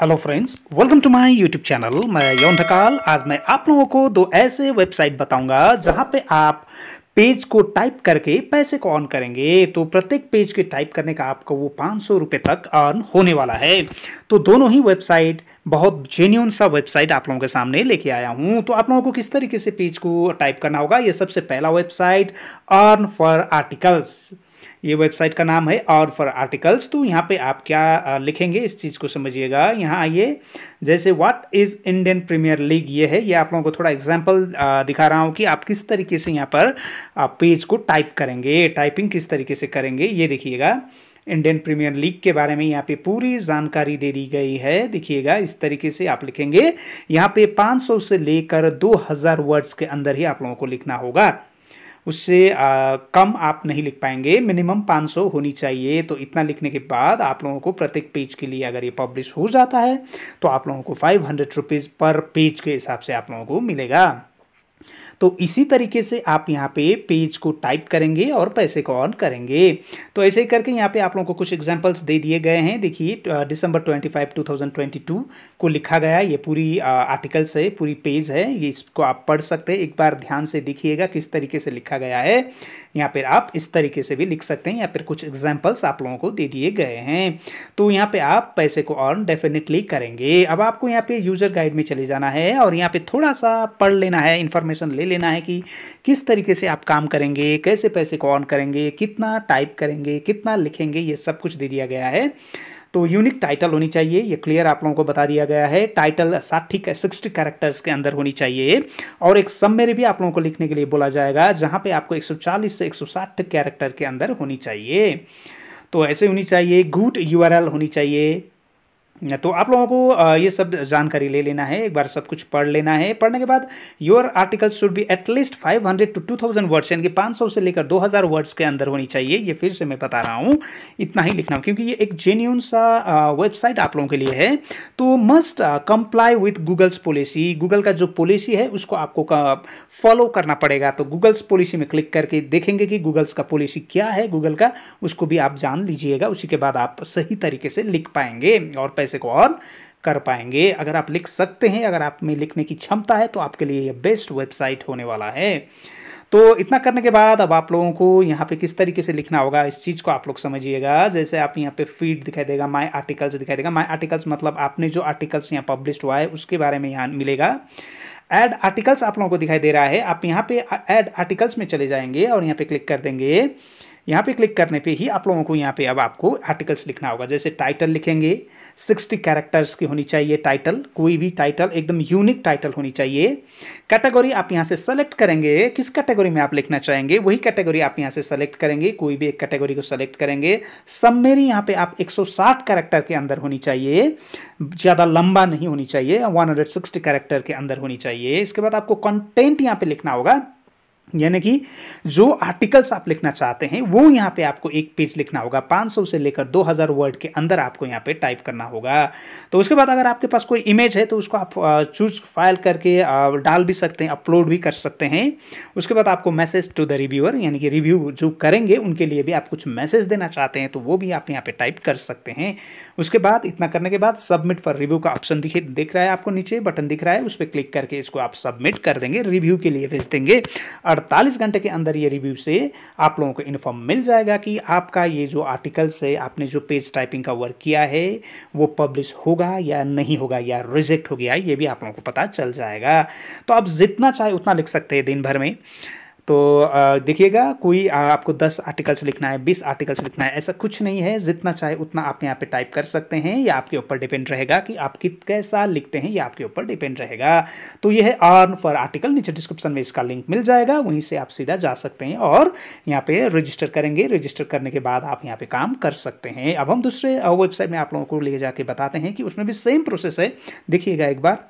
Hello friends, welcome to my YouTube channel. मैं यौवन धकाल। आज मैं आप लोगों को दो ऐसे वेबसाइट बताऊंगा जहां पे आप पेज को टाइप करके पैसे को ऑन करेंगे तो प्रत्येक पेज के टाइप करने का आपको वो 500 रुपये तक अर्न होने वाला है। तो दोनों ही वेबसाइट बहुत जेन्यून सा वेबसाइट आप लोगों के सामने लेके आया हूँ। तो आप लोगों को किस तरीके से पेज को टाइप करना होगा, ये सबसे पहला वेबसाइट अर्न फॉर आर्टिकल्स, ये वेबसाइट का नाम है अर्न फॉर आर्टिकल्स। तो यहाँ पे आप क्या लिखेंगे इस चीज़ को समझिएगा। यहाँ आइए, जैसे what is Indian premiere league, ये है। ये आप लोगों को थोड़ा एग्जांपल दिखा रहा हूँ कि आप किस तरीके से यहाँ पर पेज को टाइप करेंगे, टाइपिंग किस तरीके से करेंगे। ये देखिएगा, इंडियन प्रीमियर लीग के बारे में यहाँ पे पूरी जानकारी दे दी गई है। देखिएगा, इस तरीके से आप लिखेंगे। यहाँ पे 500 से लेकर 2000 वर्ड्स के अंदर ही आप लोगों को लिखना होगा, उससे कम आप नहीं लिख पाएंगे। मिनिमम 500 होनी चाहिए। तो इतना लिखने के बाद आप लोगों को प्रत्येक पेज के लिए अगर ये पब्लिश हो जाता है तो आप लोगों को 500 रुपीज़ पर पेज के हिसाब से आप लोगों को मिलेगा। तो इसी तरीके से आप यहाँ पे पेज को टाइप करेंगे और पैसे को अर्न करेंगे। तो ऐसे ही करके यहाँ पे आप लोगों को कुछ एग्जांपल्स दे दिए गए हैं। देखिए, December 25, 2022 को लिखा गया। ये पूरी आर्टिकल्स है, पूरी पेज है, ये इसको आप पढ़ सकते हैं। एक बार ध्यान से देखिएगा किस तरीके से लिखा गया है। यहाँ पर आप इस तरीके से भी लिख सकते हैं। यहाँ पर कुछ एग्जाम्पल्स आप लोगों को दे दिए गए हैं। तो यहाँ पर आप पैसे को अर्न डेफिनेटली करेंगे। अब आपको यहाँ पर यूज़र गाइड में चले जाना है और यहाँ पर थोड़ा सा पढ़ लेना है, इन्फॉर्मेशन ले लेना है कि किस तरीके से आप काम करेंगे, कैसे पैसे को ऑन करेंगे, कितना टाइप करेंगे, कितना लिखेंगे, ये सब कुछ दे दिया गया है। तो यूनिक टाइटल होनी चाहिए, ये क्लियर आप लोगों को बता दिया गया है। टाइटल 60 कैरेक्टर्स के अंदर होनी चाहिए और एक समरी भी आप लोगों को लिखने के लिए बोला जाएगा जहाँ पे आपको 140 से 160 कैरेक्टर के अंदर होनी चाहिए। तो ऐसे होनी चाहिए। गुड URL होनी चाहिए। तो आप लोगों को ये सब जानकारी ले लेना है, एक बार सब कुछ पढ़ लेना है। पढ़ने के बाद your article should be at least 500 to 2000 words, यानी कि 500 से लेकर 2000 वर्ड्स के अंदर होनी चाहिए। ये फिर से मैं बता रहा हूँ, इतना ही लिखना, क्योंकि ये एक जेन्यून सा वेबसाइट आप लोगों के लिए है। तो must comply with Google's policy, Google का जो पॉलिसी है उसको आपको फॉलो करना पड़ेगा। तो गूगल्स पॉलिसी में क्लिक करके देखेंगे कि गूगल्स का पॉलिसी क्या है, गूगल का, उसको भी आप जान लीजिएगा। उसी के बाद आप सही तरीके से लिख पाएंगे और पैसे को और कर पाएंगे। अगर आप लिख सकते हैं, अगर आप में लिखने की क्षमता है, तो आपके लिए ये बेस्ट वेबसाइट होने वाला है। तो इतना करने के बाद अब आप लोगों को यहाँ पे किस तरीके से लिखना होगा इस चीज़ को आप लोग समझिएगा। जैसे आप यहाँ पे फीड दिखाई देगा, माय आर्टिकल्स दिखाई देगा। माय आर्टिकल्स मतलब आपने जो आर्टिकल्स यहाँ पब्लिश हुआ है उसके बारे में यहाँ मिलेगा। ऐड आर्टिकल्स आप लोगों को दिखाई दे रहा है। आप यहाँ पे ऐड आर्टिकल्स में चले जाएंगे और यहाँ पे क्लिक कर देंगे। यहाँ पे क्लिक करने पे ही आप लोगों को यहाँ पे अब आपको आर्टिकल्स लिखना होगा। जैसे टाइटल लिखेंगे, 60 कैरेक्टर्स की होनी चाहिए टाइटल। कोई भी टाइटल, एकदम यूनिक टाइटल होनी चाहिए। कैटेगरी आप यहाँ से सेलेक्ट करेंगे, किस कैटेगरी में आप लिखना चाहेंगे वही कैटेगरी आप यहाँ से सेलेक्ट करेंगे, कोई भी एक कैटेगरी को सेलेक्ट करेंगे। समरी यहाँ पे आप 160 कैरेक्टर के अंदर होनी चाहिए, ज़्यादा लंबा नहीं होनी चाहिए, 160 कैरेक्टर के अंदर होनी चाहिए। इसके बाद आपको कंटेंट यहाँ पर लिखना होगा, यानी कि जो आर्टिकल्स आप लिखना चाहते हैं वो यहाँ पे आपको एक पेज लिखना होगा। 500 से लेकर 2000 वर्ड के अंदर आपको यहाँ पे टाइप करना होगा। तो उसके बाद अगर आपके पास कोई इमेज है तो उसको आप चूज फाइल करके डाल भी सकते हैं, अपलोड भी कर सकते हैं। उसके बाद आपको मैसेज टू द रिव्यूअर, यानी कि रिव्यू जो करेंगे उनके लिए भी आप कुछ मैसेज देना चाहते हैं तो वो भी आप यहाँ पर टाइप कर सकते हैं। उसके बाद इतना करने के बाद सबमिट फॉर रिव्यू का ऑप्शन दिख रहा है आपको, नीचे बटन दिख रहा है, उस पर क्लिक करके इसको आप सबमिट कर देंगे, रिव्यू के लिए भेज देंगे। 48 घंटे के अंदर ये रिव्यू से आप लोगों को इन्फॉर्म मिल जाएगा कि आपका ये जो आर्टिकल्स है, आपने जो पेज टाइपिंग का वर्क किया है वो पब्लिश होगा या नहीं होगा, या रिजेक्ट हो गया, ये भी आप लोगों को पता चल जाएगा। तो आप जितना चाहे उतना लिख सकते हैं दिन भर में। तो देखिएगा, कोई आपको 10 आर्टिकल्स लिखना है, 20 आर्टिकल्स लिखना है, ऐसा कुछ नहीं है। जितना चाहे उतना आप यहाँ पे टाइप कर सकते हैं। ये आपके ऊपर डिपेंड रहेगा कि आप कैसा लिखते हैं, ये आपके ऊपर डिपेंड रहेगा। तो ये है अर्न फॉर आर्टिकल। नीचे डिस्क्रिप्शन में इसका लिंक मिल जाएगा, वहीं से आप सीधा जा सकते हैं और यहाँ पर रजिस्टर करेंगे। रजिस्टर करने के बाद आप यहाँ पर काम कर सकते हैं। अब हम दूसरे वेबसाइट में आप लोगों को ले जाके बताते हैं कि उसमें भी सेम प्रोसेस है। देखिएगा एक बार।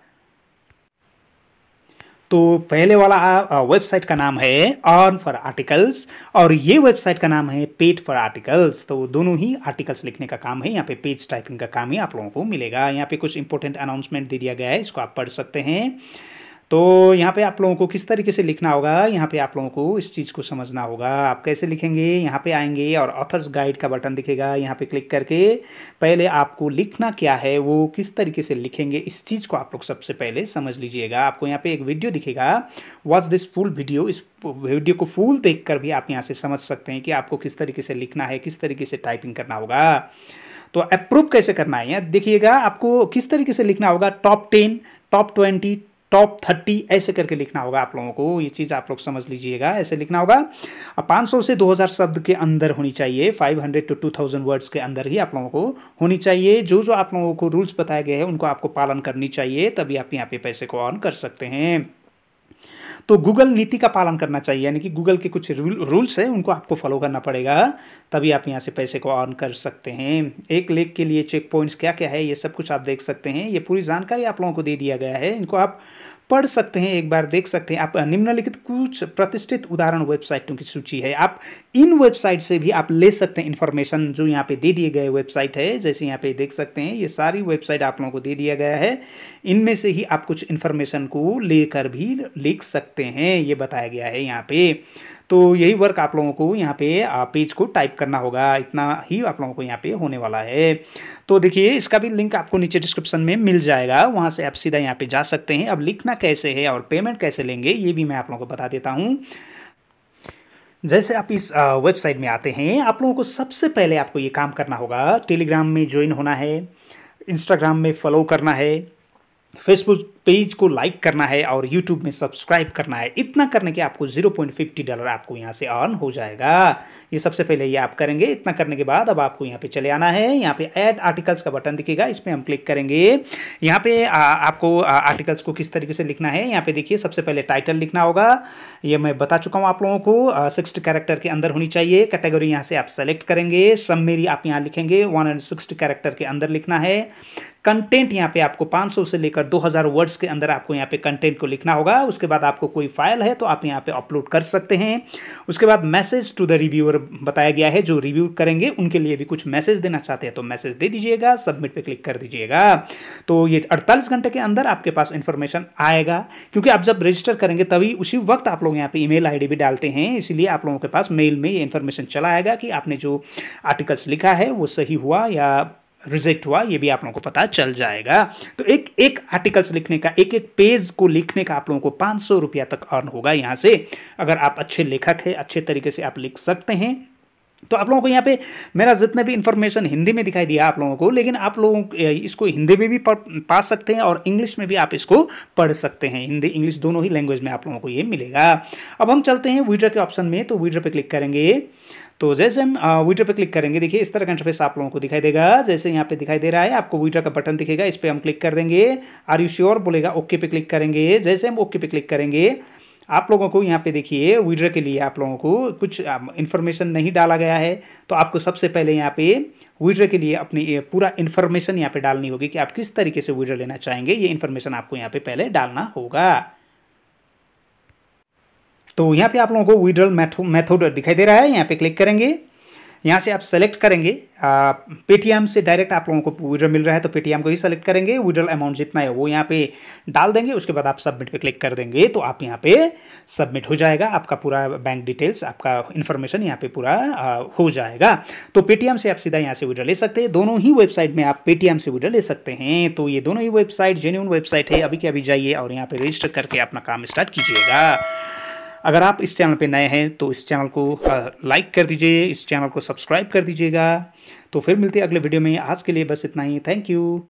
तो पहले वाला वेबसाइट का नाम है अर्न फॉर आर्टिकल्स और ये वेबसाइट का नाम है पेड फॉर आर्टिकल्स। तो दोनों ही आर्टिकल्स लिखने का काम है, यहाँ पे पेज टाइपिंग का काम ही आप लोगों को मिलेगा। यहाँ पे कुछ इंपॉर्टेंट अनाउंसमेंट दे दिया गया है, इसको आप पढ़ सकते हैं। तो यहाँ पे आप लोगों को किस तरीके से लिखना होगा, यहाँ पे आप लोगों को इस चीज़ को समझना होगा। आप कैसे लिखेंगे, यहाँ पे आएंगे और ऑथर्स गाइड का बटन दिखेगा, यहाँ पे क्लिक करके पहले आपको लिखना क्या है वो किस तरीके से लिखेंगे इस चीज़ को आप लोग सबसे पहले समझ लीजिएगा। आपको यहाँ पे एक वीडियो दिखेगा, वॉच दिस फुल वीडियो, इस वीडियो को फुल देखकर भी आप यहाँ से समझ सकते हैं कि आपको किस तरीके से लिखना है, किस तरीके से टाइपिंग करना होगा। तो अप्रूव कैसे करना है देखिएगा, आपको किस तरीके से लिखना होगा, टॉप 10, टॉप 20, टॉप 30 ऐसे करके लिखना होगा आप लोगों को। ये चीज़ आप लोग समझ लीजिएगा, ऐसे लिखना होगा। 500 से 2000 शब्द के अंदर होनी चाहिए, 500 टू 2000 वर्ड्स के अंदर ही आप लोगों को होनी चाहिए। जो जो आप लोगों को रूल्स बताए गए हैं उनको आपको पालन करनी चाहिए, तभी आप यहाँ पे पैसे को अर्न कर सकते हैं। तो गूगल नीति का पालन करना चाहिए, यानी कि गूगल के कुछ रूल्स हैं उनको आपको फॉलो करना पड़ेगा, तभी आप यहाँ से पैसे को अर्न कर सकते हैं। एक लेख के लिए चेक पॉइंट्स क्या क्या है ये सब कुछ आप देख सकते हैं। ये पूरी जानकारी आप लोगों को दे दिया गया है, इनको आप पढ़ सकते हैं, एक बार देख सकते हैं। आप निम्नलिखित कुछ प्रतिष्ठित उदाहरण वेबसाइटों की सूची है, आप इन वेबसाइट से भी आप ले सकते हैं इन्फॉर्मेशन। जो यहाँ पे दे दिए गए वेबसाइट है, जैसे यहाँ पे देख सकते हैं ये सारी वेबसाइट आप लोगों को दे दिया गया है, इनमें से ही आप कुछ इन्फॉर्मेशन को लेकर भी लिख सकते हैं, ये बताया गया है यहाँ पे। तो यही वर्क आप लोगों को यहाँ पे पेज को टाइप करना होगा, इतना ही आप लोगों को यहाँ पे होने वाला है। तो देखिए इसका भी लिंक आपको नीचे डिस्क्रिप्शन में मिल जाएगा, वहाँ से आप सीधा यहाँ पे जा सकते हैं। अब लिखना कैसे है और पेमेंट कैसे लेंगे ये भी मैं आप लोगों को बता देता हूँ। जैसे आप इस वेबसाइट में आते हैं, आप लोगों को सबसे पहले आपको ये काम करना होगा, टेलीग्राम में ज्वाइन होना है, इंस्टाग्राम में फॉलो करना है, फेसबुक पेज को लाइक करना है और यूट्यूब में सब्सक्राइब करना है। इतना करने के आपको $0.50 आपको यहाँ से अर्न हो जाएगा। ये सबसे पहले ये आप करेंगे। इतना करने के बाद अब आपको यहाँ पे चले आना है, यहाँ पे ऐड आर्टिकल्स का बटन दिखेगा, इस पर हम क्लिक करेंगे। यहाँ पे आपको आर्टिकल्स को किस तरीके से लिखना है, यहाँ पे देखिए सबसे पहले टाइटल लिखना होगा, ये मैं बता चुका हूँ आप लोगों को, 60 कैरेक्टर के अंदर होनी चाहिए। कैटेगरी यहाँ से आप सेलेक्ट करेंगे, समरी आप यहाँ लिखेंगे, 160 कैरेक्टर के अंदर लिखना है। कंटेंट यहाँ पे आपको 500 से लेकर 2000 वर्ड्स के अंदर आपको यहाँ पे कंटेंट को लिखना होगा। उसके बाद आपको कोई फाइल है तो आप यहाँ पे अपलोड कर सकते हैं। उसके बाद मैसेज टू द रिव्यूअर बताया गया है, जो रिव्यू करेंगे उनके लिए भी कुछ मैसेज देना चाहते हैं तो मैसेज दे दीजिएगा, सबमिट पे क्लिक कर दीजिएगा। तो ये 48 घंटे के अंदर आपके पास इन्फॉर्मेशन आएगा, क्योंकि आप जब रजिस्टर करेंगे तभी उसी वक्त आप लोग यहाँ पे ईमेल आईडी भी डालते हैं, इसीलिए आप लोगों के पास मेल में ये इन्फॉर्मेशन चला आएगा कि आपने जो आर्टिकल्स लिखा है वो सही हुआ या रिजेक्ट हुआ, ये भी आप लोगों को पता चल जाएगा। तो एक एक आर्टिकल्स लिखने का, एक एक पेज को लिखने का आप लोगों को ₹500 तक अर्न होगा यहाँ से। अगर आप अच्छे लेखक हैं, अच्छे तरीके से आप लिख सकते हैं। तो आप लोगों को यहाँ पे मेरा जितना भी इन्फॉर्मेशन हिंदी में दिखाई दिया आप लोगों को, लेकिन आप लोग इसको हिंदी में भी पा सकते हैं और इंग्लिश में भी आप इसको पढ़ सकते हैं। हिंदी इंग्लिश दोनों ही लैंग्वेज में आप लोगों को ये मिलेगा। अब हम चलते हैं विड्रॉ के ऑप्शन में, तो विड्रॉ पे क्लिक करेंगे। तो जैसे हम विड्रॉ पे क्लिक करेंगे, देखिए इस तरह का इंटरफेस आप लोगों को दिखाई देगा, जैसे यहाँ पे दिखाई दे रहा है। आपको विड्रॉ का बटन दिखेगा, इस पर हम क्लिक कर देंगे। आर यू श्योर बोलेगा, ओके पे क्लिक करेंगे। जैसे हम ओके पे क्लिक करेंगे, आप लोगों को यहाँ पे देखिए विड्रॉ के लिए आप लोगों को कुछ इन्फॉर्मेशन नहीं डाला गया है। तो आपको सबसे पहले यहाँ पे विड्रॉ के लिए अपनी पूरा इन्फॉर्मेशन यहाँ पे डालनी होगी कि आप किस तरीके से विड्रॉ लेना चाहेंगे, ये इन्फॉर्मेशन आपको यहाँ पे पहले डालना होगा। तो यहाँ पे आप लोगों को विड्रॉल मेथड दिखाई दे रहा है, यहाँ पे क्लिक करेंगे, यहाँ से आप सेलेक्ट करेंगे। पेटीएम से डायरेक्ट आप लोगों को विड्रॉ मिल रहा है तो पेटीएम को ही सेलेक्ट करेंगे, विड्रॉल अमाउंट जितना है वो यहाँ पे डाल देंगे। उसके बाद आप सबमिट पे क्लिक कर देंगे, तो आप यहाँ पे सबमिट हो जाएगा, आपका पूरा बैंक डिटेल्स, आपका इन्फॉर्मेशन यहाँ पे पूरा हो जाएगा। तो पेटीएम से आप सीधा यहाँ से विड्रॉ ले सकते हैं, दोनों ही वेबसाइट में आप पेटीएम से विड्रॉ ले सकते हैं। तो ये दोनों ही वेबसाइट जेन्युइन वेबसाइट है, अभी के अभी जाइए और यहाँ पर रजिस्टर करके अपना काम स्टार्ट कीजिएगा। अगर आप इस चैनल पे नए हैं तो इस चैनल को लाइक कर दीजिए, इस चैनल को सब्सक्राइब कर दीजिएगा। तो फिर मिलते हैं अगले वीडियो में, आज के लिए बस इतना ही, थैंक यू।